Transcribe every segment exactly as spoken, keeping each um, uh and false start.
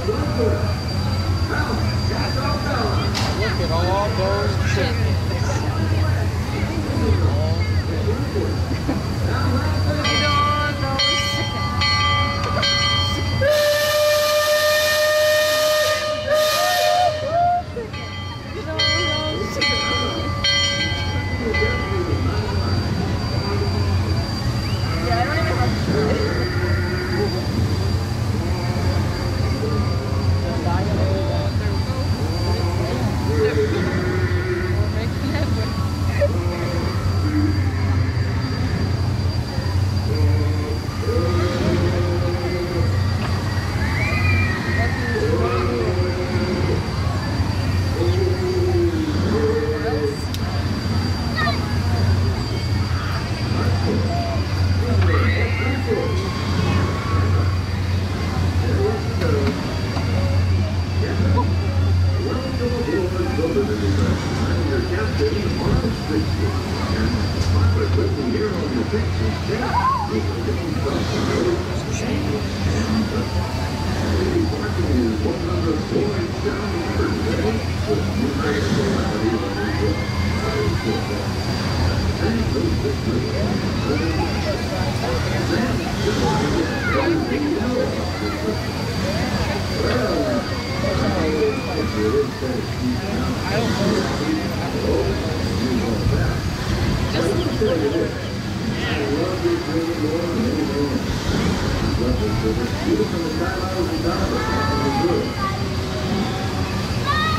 Look at all those chickens. Look at all those chickens. Look at all those chickens. Yeah, I don't even have to do it. That's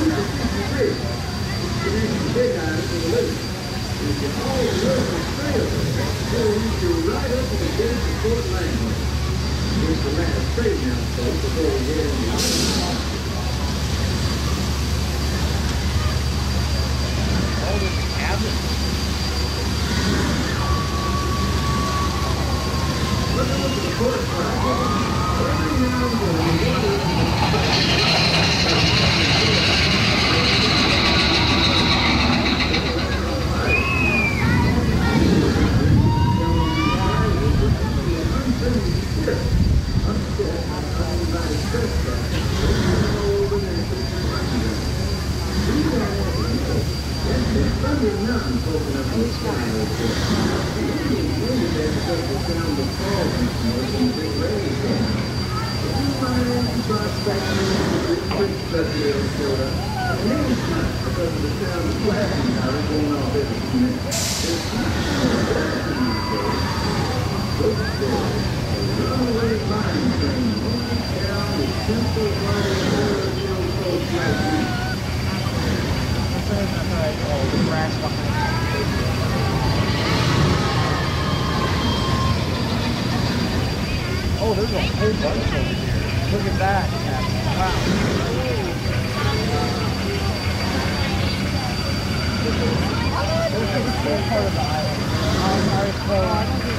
not great. It's you big eyes for the living. If you always learn to stay up, they'll reach you right up and get into Fort Langley. Here's the last trade now, folks, before we get in the office. Oh, there's a whole bunch over here. Look at that. Wow. This is the cool part of the island. Um, I was told.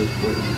Thank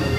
you.